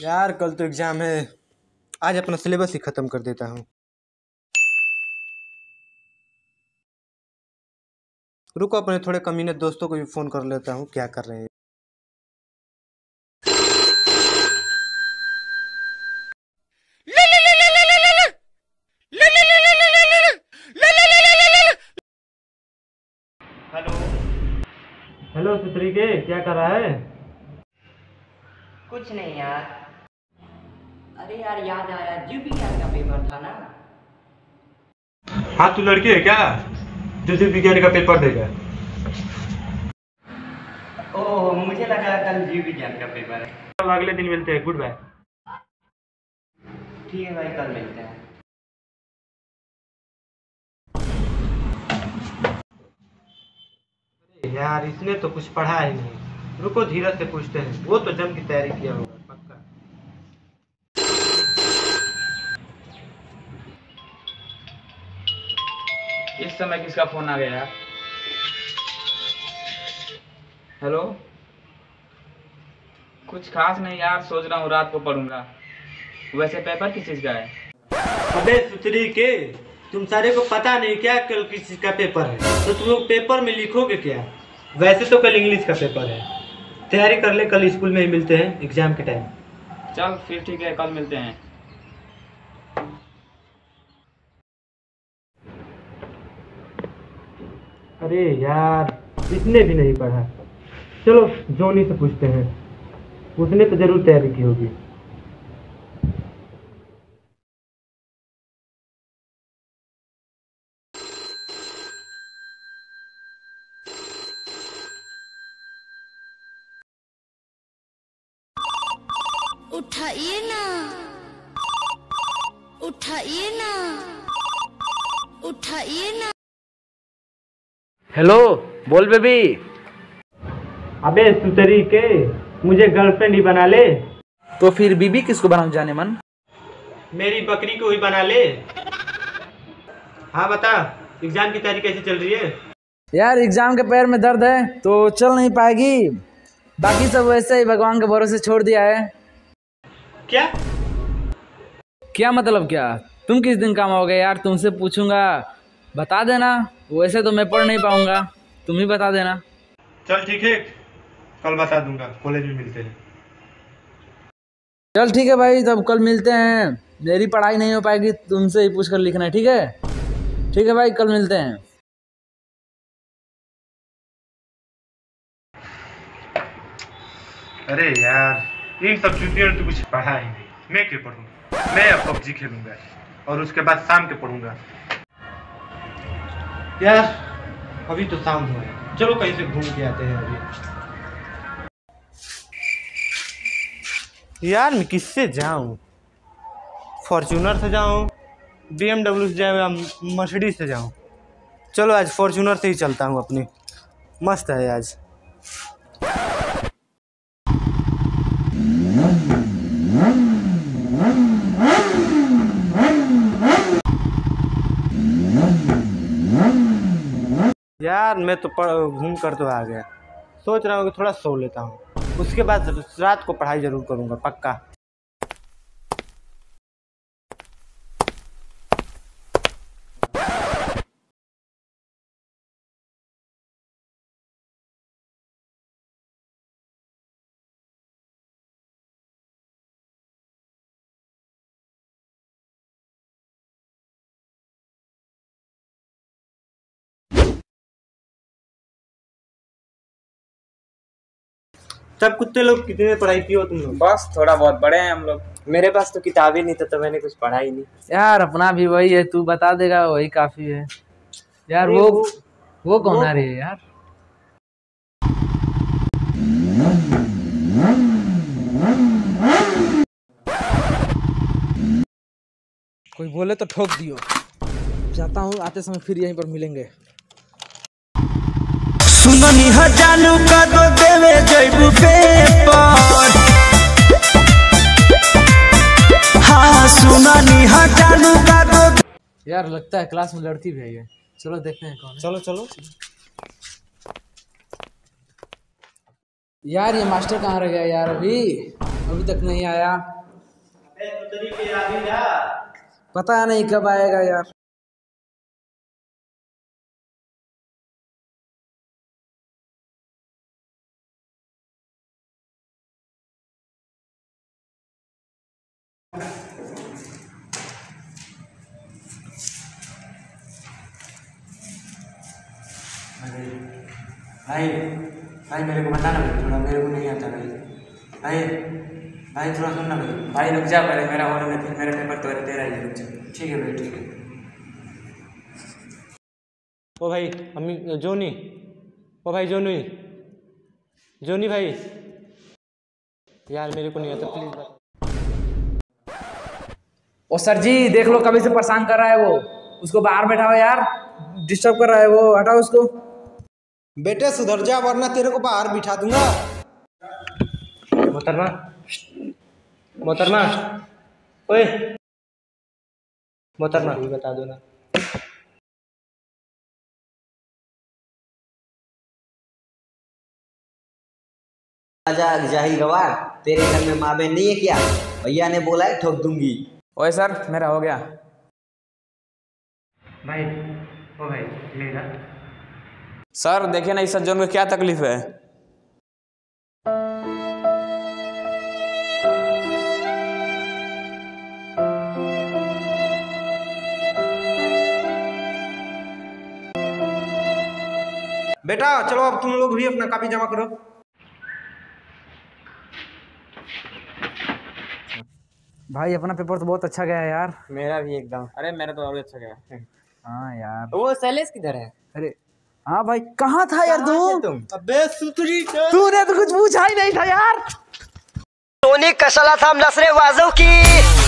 यार कल तो एग्जाम है, आज अपना सिलेबस ही खत्म कर देता हूँ। रुको, अपने थोड़े कमीने दोस्तों को भी फोन कर लेता हूँ, क्या कर रहे हैं। हेलो सुतरी के, क्या कर रहा है? कुछ नहीं यार। अरे यार याद आया, जीवविज्ञान का पेपर था ना। हाँ, तू लड़की है क्या जो जीवविज्ञान का पेपर देगा? ओह, मुझे लगा कल जीवविज्ञान का पेपर है। कल अगले दिन मिलते हैं, गुड बाय। ठीक है भाई, कल मिलते हैं। यार इसने तो कुछ पढ़ा ही नहीं, रुको धीरज से पूछते हैं, वो तो जम की तैयारी किया होगा पक्का। इस समय किसका फोन आ गया यार? हेलो, कुछ खास नहीं यार, सोच रहा हूँ रात को पढ़ूंगा। वैसे पेपर किस चीज का है? अबे सुतरी के, तुम सारे को पता नहीं क्या कल किस चीज का पेपर है? तो तुम लोग पेपर में लिखोगे क्या? वैसे तो कल इंग्लिश का पेपर है, तैयारी कर ले, कल स्कूल में ही मिलते हैं एग्जाम के टाइम। चल फिर ठीक है, कल मिलते हैं। अरे यार इसने भी नहीं पढ़ा, चलो जोनी से पूछते हैं, उसने तो जरूर तैयारी की होगी। उठाइए ना, उठाइए ना, उठाइए ना। हेलो बोल बेबी। अबे सुतरी के, मुझे गर्लफ्रेंड ही बना ले। तो फिर बीबी किसको बनाऊं जाने मन? मेरी बकरी को ही बना ले। हाँ बता, एग्जाम की तैयारी कैसी चल रही है? यार एग्जाम के पैर में दर्द है तो चल नहीं पाएगी, बाकी सब वैसे ही भगवान के भरोसे छोड़ दिया है। क्या क्या मतलब? क्या तुम किस दिन काम आओगे यार? तुमसे पूछूंगा, बता देना। वैसे तो मैं पढ़ नहीं पाऊंगा, तुम ही बता देना। चल ठीक है, कल बता दूंगा, कॉलेज में मिलते हैं। चल ठीक है भाई, तब कल मिलते हैं। मेरी पढ़ाई नहीं हो पाएगी, तुमसे ही पूछ कर लिखना, ठीक है? ठीक है भाई, कल मिलते हैं। अरे यार इन सब छुट्टियों में तो कुछ पढ़ा ही नहीं, मैं क्यों पढ़ूंगा? मैं अब पबजी खेलूंगा और उसके बाद शाम के पढ़ूंगा। यार अभी तो शाम हुआ है, चलो कहीं से घूम के आते हैं। अभी यार मैं किससे जाऊं? फॉर्च्यूनर से जाऊं, BMW से जाऊं, मर्सिडीज से जाऊं? चलो आज फॉर्च्यूनर से ही चलता हूं, अपनी मस्त है आज। यार मैं तो घूम कर तो आ गया, सोच रहा हूँ कि थोड़ा सो लेता हूँ, उसके बाद रात को पढ़ाई जरूर करूँगा पक्का। तब कुत्ते लोग कितने पढ़ाई किए हो तुम लोग? बस थोड़ा बहुत, बड़े हैं हम लोग। मेरे पास तो किताब ही नहीं था तो मैंने कुछ पढ़ा ही नहीं। यार अपना भी वही है, तू बता देगा वही काफी है। यार वो कौन आ रही है यार? कोई बोले तो ठोक दियो। जाता हूँ, आते समय फिर यहीं पर मिलेंगे। सुननी हजानू का दो देवे जैबू पेपर, हाँ सुननी हजानू का दो। यार लगता है क्लास में लड़की भी है ये, चलो देखते हैं कौन है। चलो चलो। यार ये मास्टर कहाँ रह गया यार? अभी अभी तक नहीं आया, पता नहीं कब आएगा यार। भाई भाई मेरे को बताना भाई, थोड़ा मेरे को नहीं आता भाई। भाई भाई थोड़ा सुनना भाई। भाई रुक जा, पहले मेरा होने में, फिर मेरा पेपर तो दे रहा है, रुक जा। ठीक है भाई, ठीक है। ओ भाई अम्मी, जोनी, ओ भाई जोनी, जोनी भाई यार मेरे को नहीं आता, प्लीज। ओ सर जी देख लो, कभी से परेशान कर रहा है वो, उसको बाहर बैठा हो यार, डिस्टर्ब कर रहा है वो, हटाओ उसको। बेटे सुधर जा वरना तेरे को बाहर बिठा दूंगा। मोहतरमा, मोहतरमा, ओए मोहतरमा बता दो ना। जाहिल गवार, तेरे घर में माँ बहन नहीं है क्या? भैया ने बोला है ठोक दूंगी। ओए सर मेरा हो गया। भाई ओ भाई लेगा सर, देखिए ना इस सज्जन को क्या तकलीफ है। बेटा चलो अब तुम लोग भी अपना कॉपी जमा करो। भाई अपना पेपर तो बहुत अच्छा गया यार। मेरा भी एकदम। अरे मेरा तो और भी अच्छा गया। हाँ यार वो शैलेश किधर है? अरे हाँ भाई कहाँ था यार तुम? अबे सुतरी, तूने तो कुछ पूछा ही नहीं था यार। सोनी कसला था नसरे वाजों की।